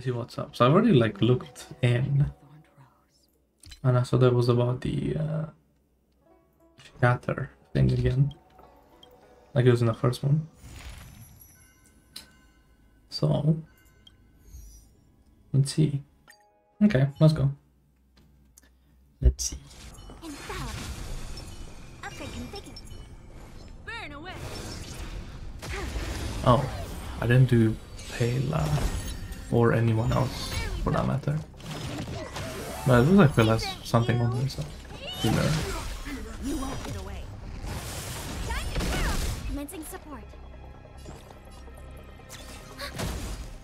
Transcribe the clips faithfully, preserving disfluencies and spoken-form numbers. me see what's up. So I've already like looked in, and I saw that was about the uh, shatter thing again, like it was in the first one. So let's see. Okay, let's go. Let's see. Oh, I didn't do Pela or anyone else for that matter. But it looks like Pela has something on her, so healer. You won't get away. Commencing support.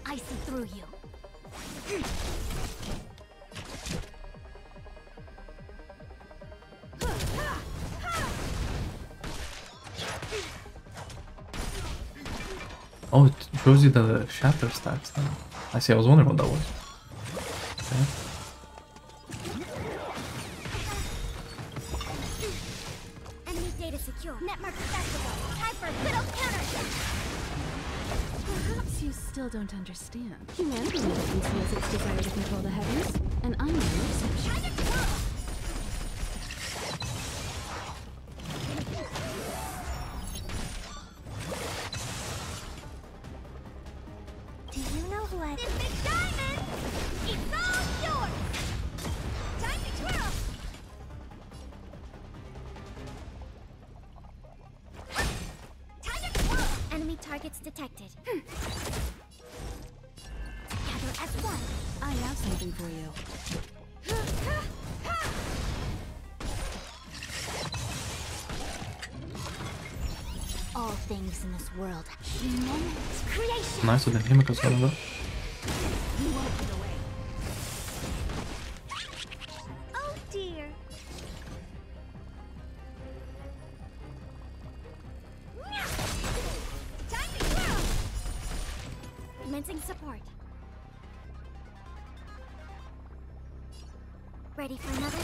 I see through you. Oh, it shows you the shatter stacks then. I see, I was wondering what that was. Okay. Enemy data secure. Network accessible. Time for good old counterattack. Perhaps you still don't understand. Humanity conceals its desire to control the heavens, and I'm no exception. Nicer than him because I don't know. Oh dear. Time to go. Commencing support. Ready for another?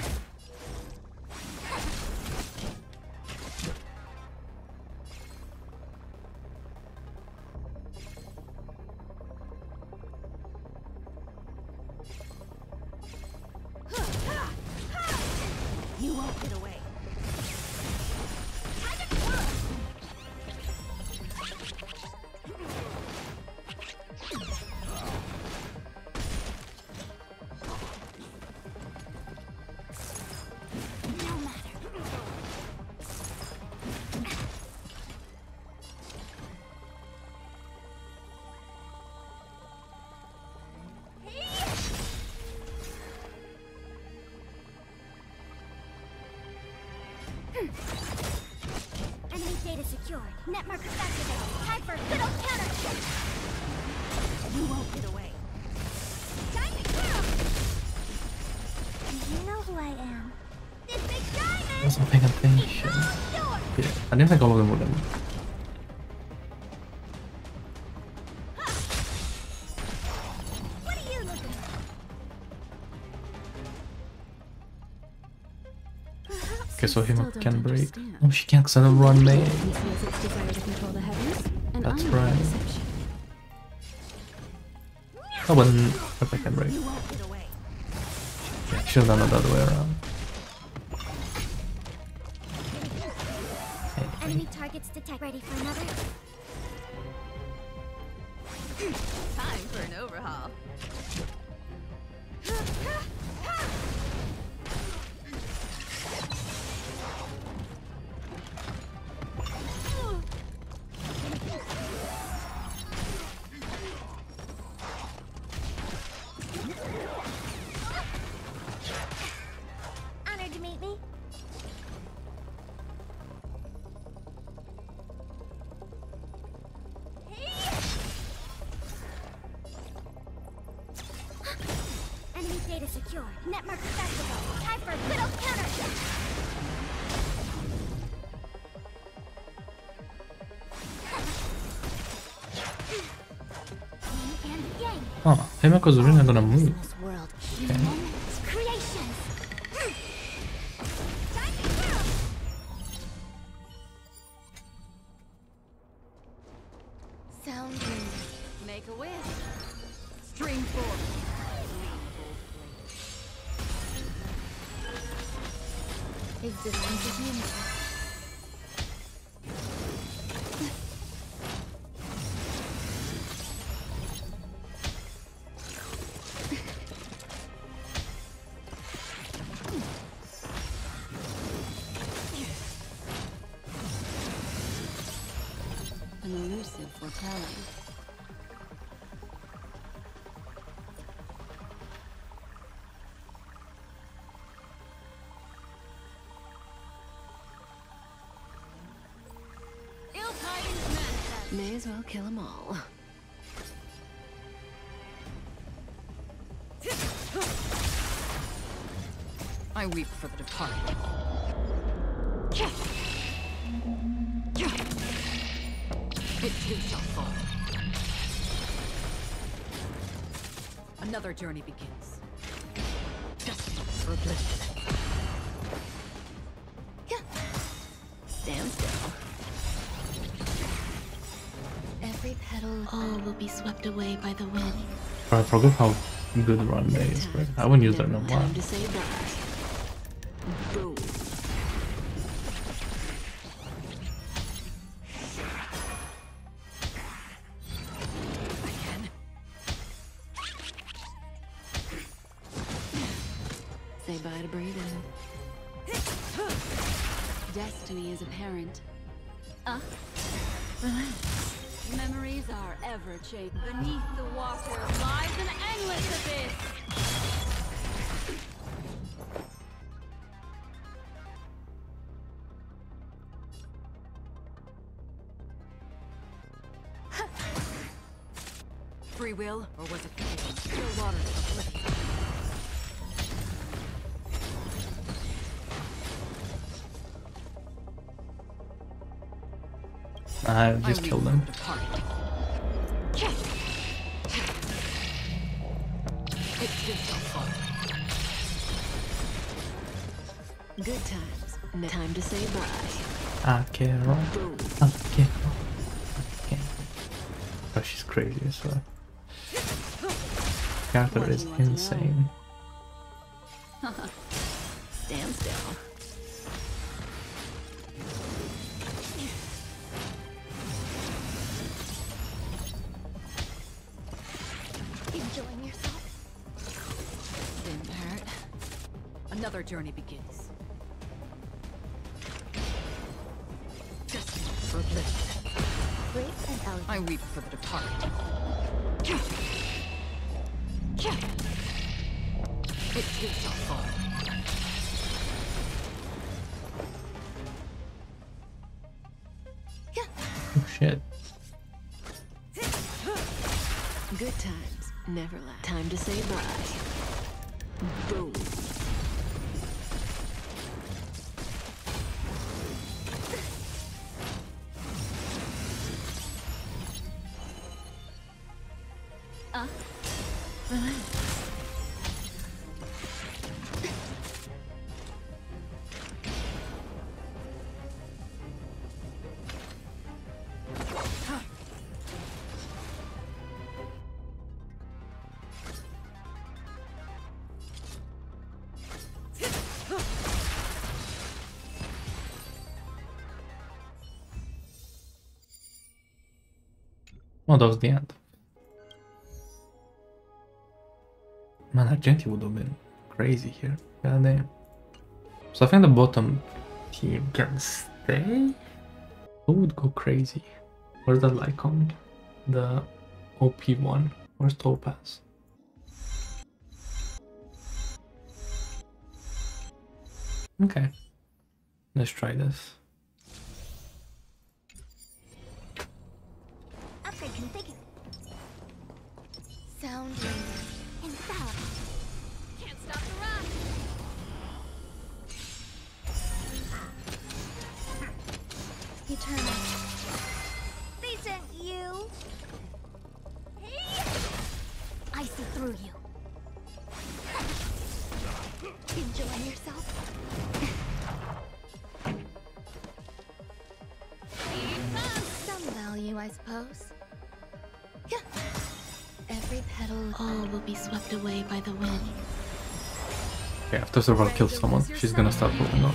Enemy data secured. Network activated. Time for good old counter. You won't get away. Time to kill. Do you know who I am? This big diamond. I wasn't paying attention. Yeah, I didn't think all of them were them. Okay, so him can break. Oh, she can't because I don't run main. That's right. Oh, but if I can break. Yeah, should have done it the other way around. Enemy targets detect. Ready for another? Time for an overhaul. Because we're not gonna move. Okay. Stream forth. Existence is unity. An elusive foretelling. May as well kill them all. I weep for the departed. It too shall fall. Another journey begins. Destiny for bliss. Stand still. Every petal, all will be swept away by the wind. I forgot how good Ron May is, but I wouldn't use that no more. Say bye to breathing. Destiny is apparent. Ah, relax. Memories are ever changing. Beneath the water lies an endless abyss. Free will, or was it pure water to oblivion? I just killed them. Good times. No time to say bye. Acheron. Acheron. Acheron. Oh, she's crazy as well. Character is insane. Stand still. Another journey begins. Destiny for bliss. Grace and elegance. I weep for the departed. It too shall fall. Oh shit. Good times never last. Time to say bye. Boom. Oh, that was the end. Man, Argenti would have been crazy here. God damn. So I think the bottom team can stay? Who would go crazy? Where's that Lycon? The O P one. Where's Topaz? Okay. Let's try this. Sound infallible. Can't stop the run. Eternal. They sent you. I see through you. Enjoy yourself. Some value, I suppose. every petal, all will be swept away by the wind. Okay, after Zorval kills someone, she's gonna start moving on.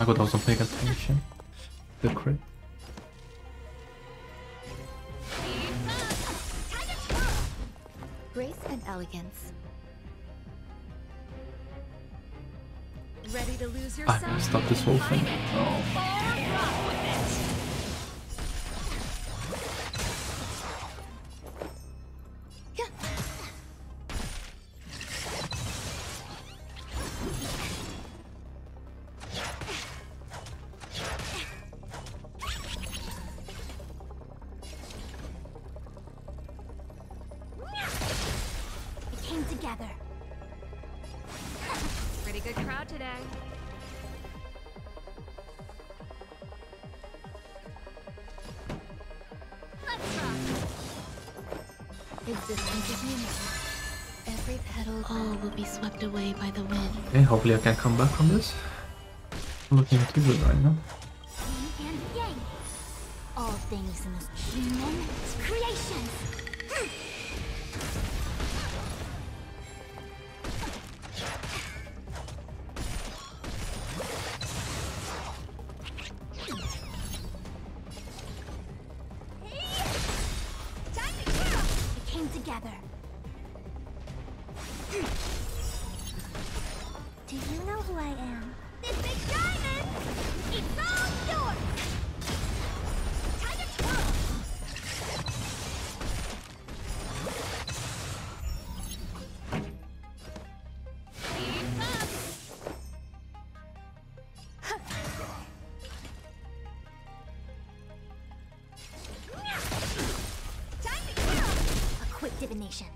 I got also paying attention. The crit. Grace and elegance. Ready to lose your I'm gonna stop this whole thing. Oh. Hopefully I can come back from this. I'm looking too good right now. All things in this human creation. It came together. Do you know who I am? This big diamond! It's all yours! Time to twirl! Time to twirl! A quick divination.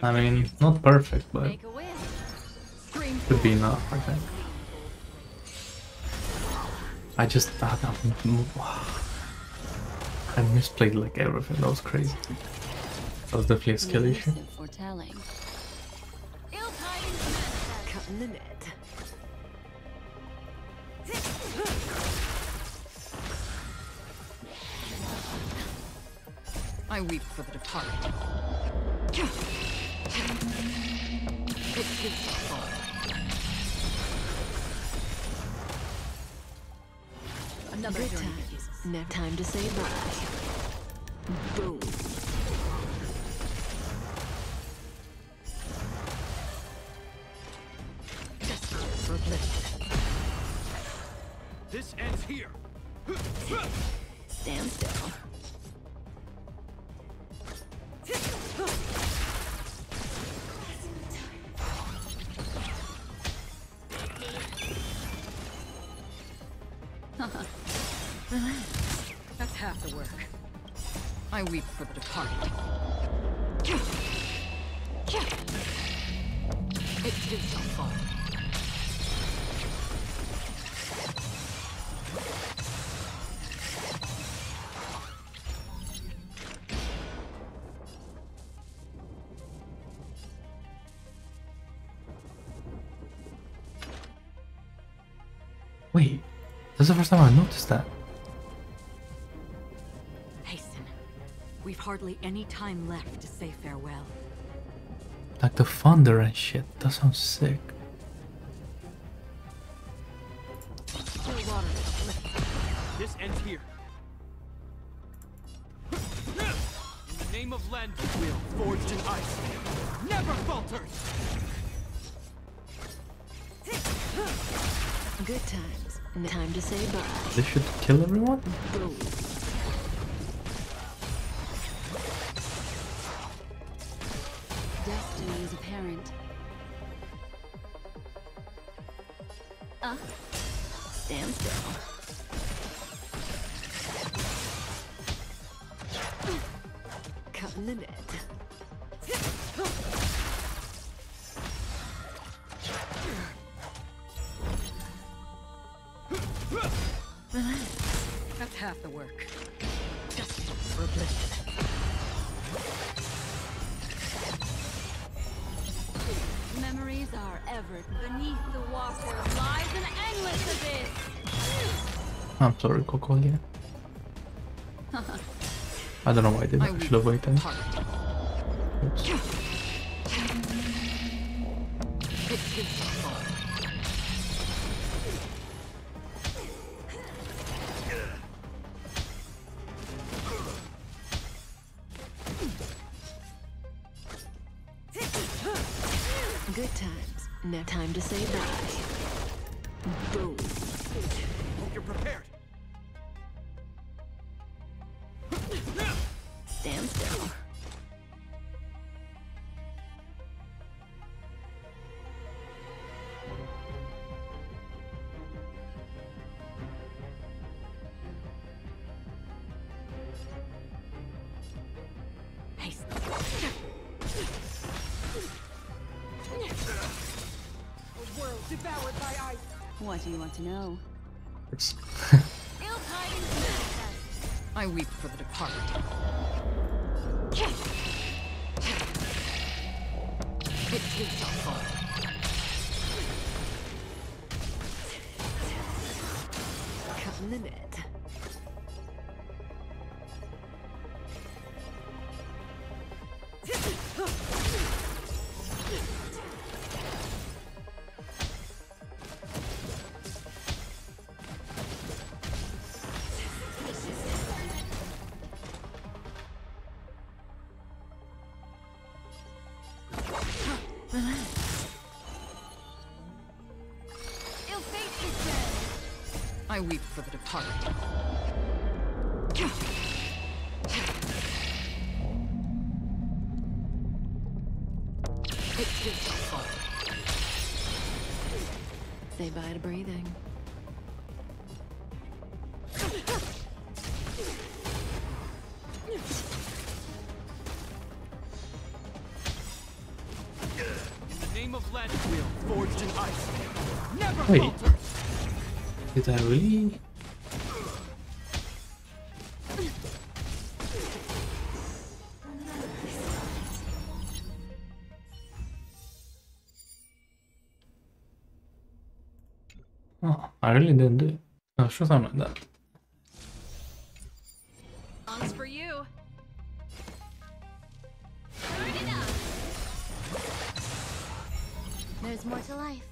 I mean, not perfect, but could be enough, I think. I just thought I would, wow. I misplayed like everything, that was crazy. That was definitely a skill issue. I weep for the departed. Another journey. Never time to say bye. Boom. This ends here. Stand still. I weep for the departed. It did not fall. Wait, that's the first time I noticed that. Hasten. We've hardly any time left to say farewell. Like the thunder and shit. That sounds sick. This ends here. In the name of land, will forged in ice, never falters. Good times. No time to say bye. This should kill everyone. Boom. Destiny is apparent. Ah, uh, stand still. Limit. That's half the work. Just for oblivion. Memories are ever beneath the water lies an endless abyss. I'm sorry, Cocolia. I don't know why I did that. I should have waited. Oops. Good times. No time to say bye. Boom. Hope you're prepared. Stand still. A world devoured by ice. What do you want to know? I weep for the departed. Come in it. I weep for the departed. Say bye to breathing. In the name of land, will forged in ice. Never falter. Did I really? Oh, I really didn't do it. I was sure something like that. On's for you. There's more to life.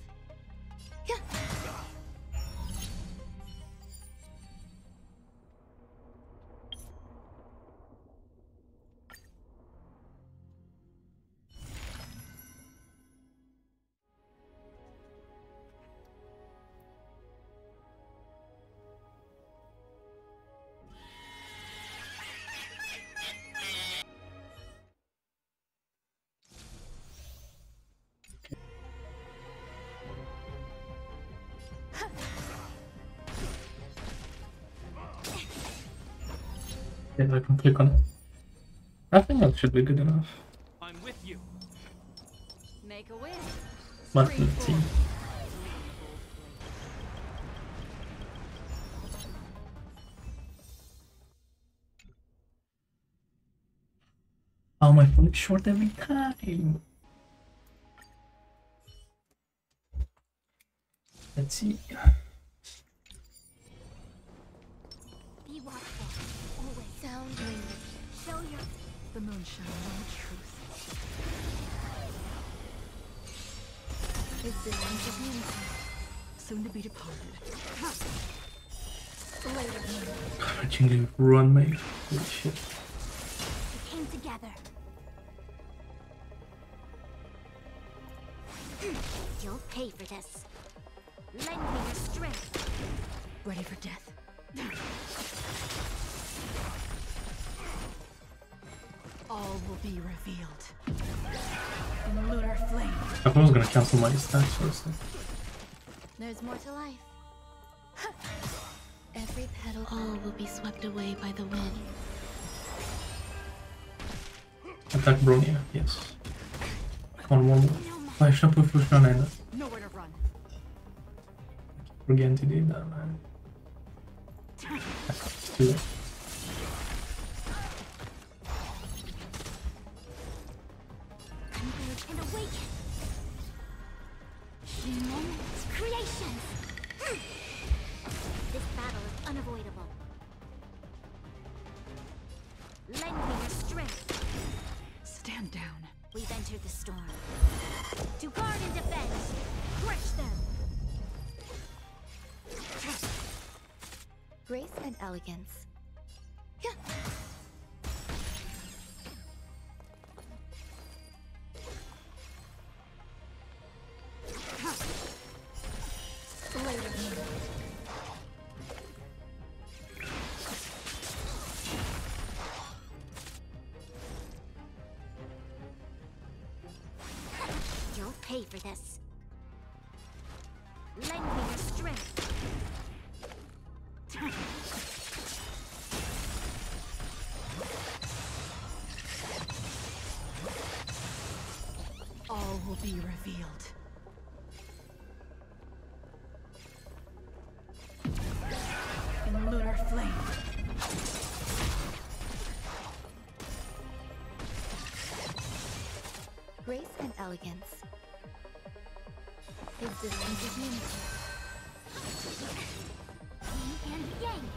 If I can click on it. I think that should be good enough. I'm with you. Make a wish. But let's see. How am I falling short every time? Let's see. the moon shines on the truth. Existence is meaningful, soon to be departed. Later. Run, mate. Holy shit. We came together. You'll pay for this. Lend me your strength. Ready for death. All will be revealed. In lunar flame. I was gonna cancel my stats for a second. There's more to life. Every petal, all will be swept away by the wind. Attack Bronya, yes. Come on, one more. I should put Flush on it. Nowhere to run. We're getting to do that, man. Let's do it. And awaken human creations. Mm. This battle is unavoidable. Lend me your strength. Stand down. We've entered the storm. To guard and defend, crush them. Grace and elegance. Yeah. Pay for this. Lend me your strength. All will be revealed. In lunar flame. Grace and elegance. Existence is unity. And yang.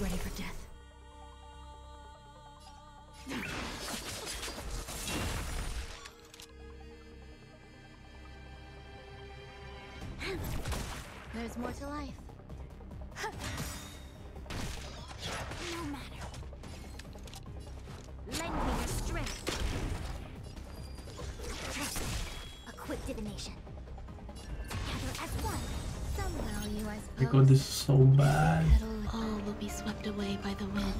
Ready for death. There's more to life. No matter. Lend me your strength. A quick divination. Together as one. Some value I suppose. My god, this is so bad. All will be swept away by the wind.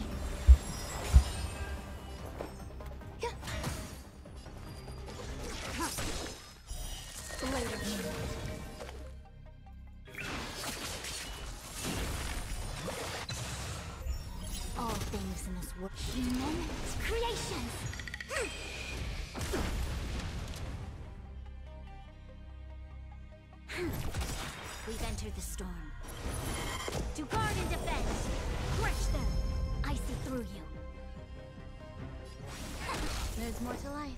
Things in this world. Human creations. Mm. We've entered the storm. To guard and defend, crush them. I see through you. There's more to life.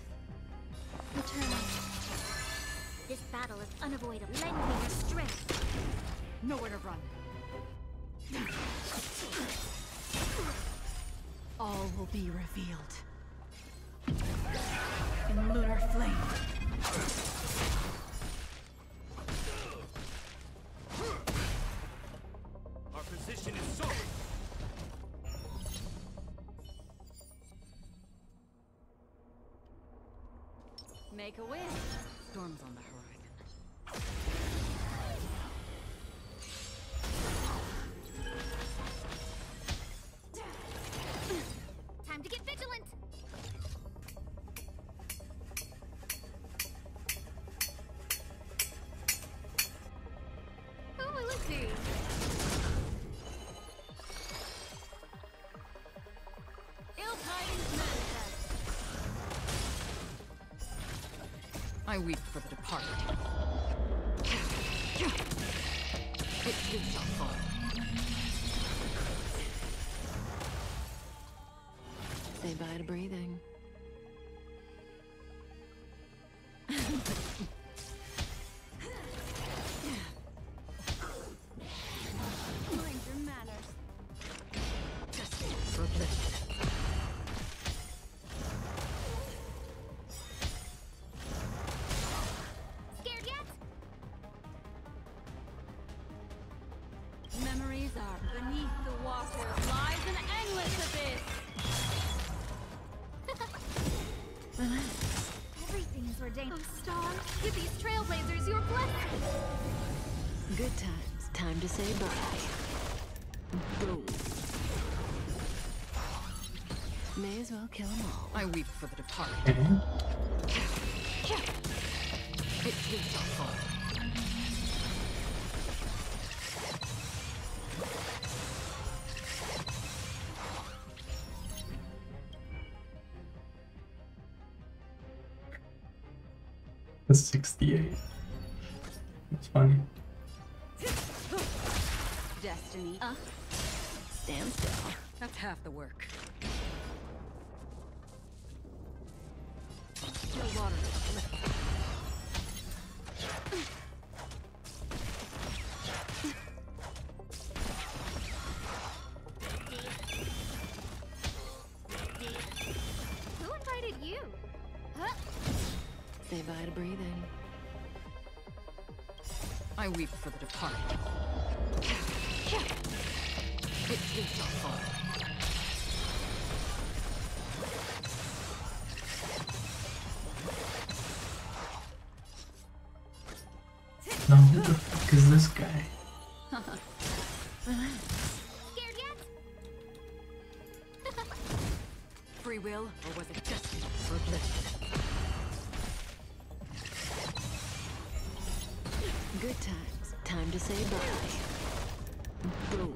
Eternal. This battle is unavoidable. Lend me your strength. Nowhere to run. All will be revealed. In lunar flame. Our position is solid. Make a wish. Storm's on the horizon. I weep for the departed. It too shall fall. Say bye to breathing. Beneath the water lies an endless abyss. Relax. Everything is ordained. Oh, Star, give these trailblazers your blessing. Good times. Time to say bye. Boom. May as well kill them all. I weep for the departed. Mm-hmm. It takes a fall. sixty-eight. That's funny. Destiny up. Stand still. That's half the work. No water. Who invited you? Huh? Say bye to breathing. I weep for the departed. It takes a fall. Now who the fuck is this guy? Scared yet? Free will, or was it destiny or bliss? Good times. Time to say bye. Boom.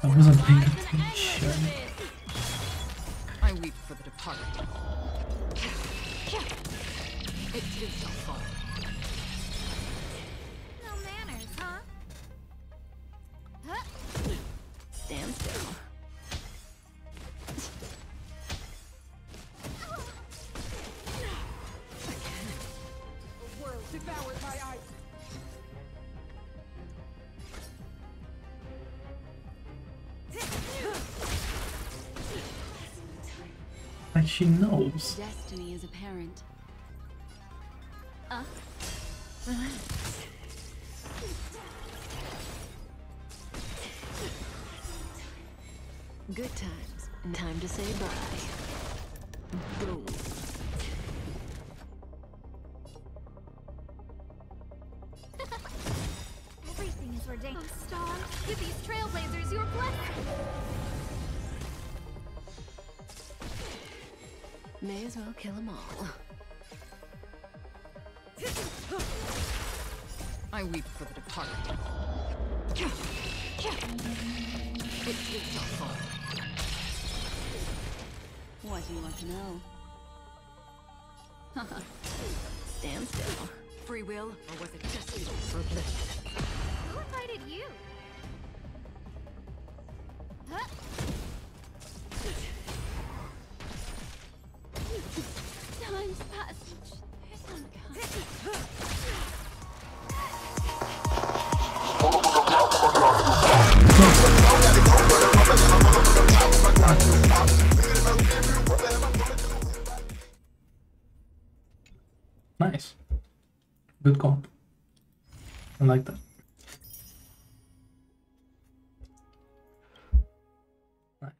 That wasn't paying attention. I weep for the departed. It takes a fall. No manners, huh? Huh? Stand still. The world devoured by ice. Like she knows. Destiny is apparent. Uh, relax. Good times. Time to say bye. Boom. Everything is ordained. Oh, Star, give these trailblazers your blessing. May as well kill them all. I weep for the departed. It takes a fall. What do you want to know? Stand still. Free will, or was it destiny or bliss? Who invited you? Huh? Time's passage. Nice. Good comp. I like that. Nice.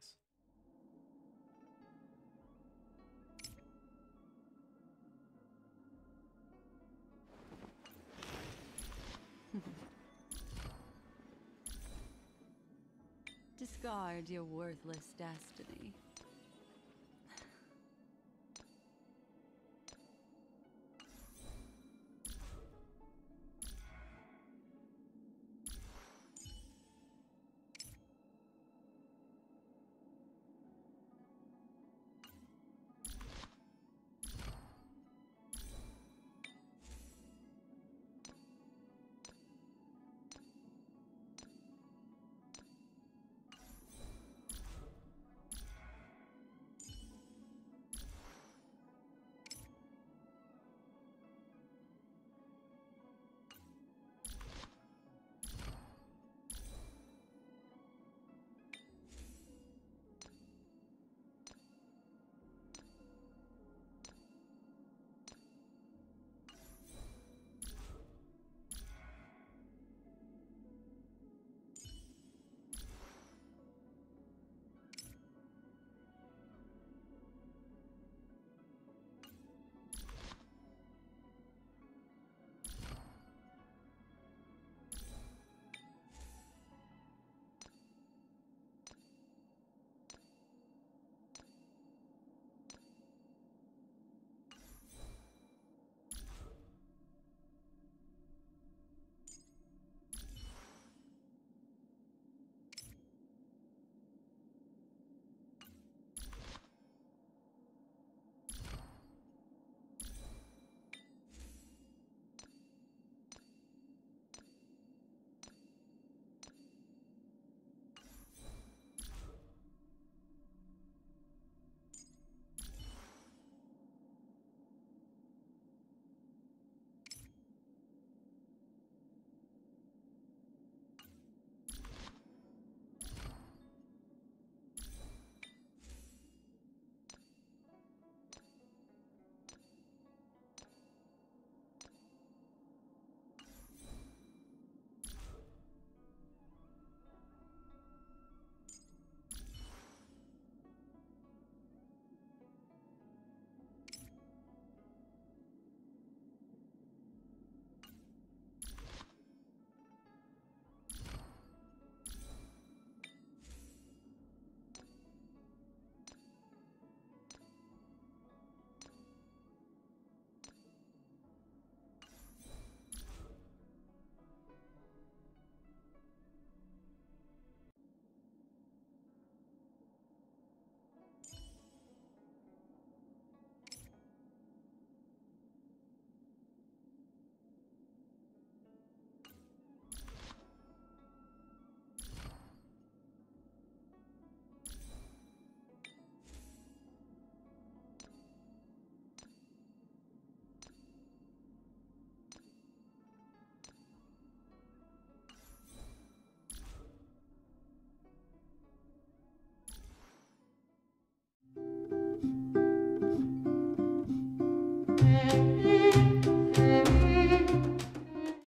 Discard your worthless destiny.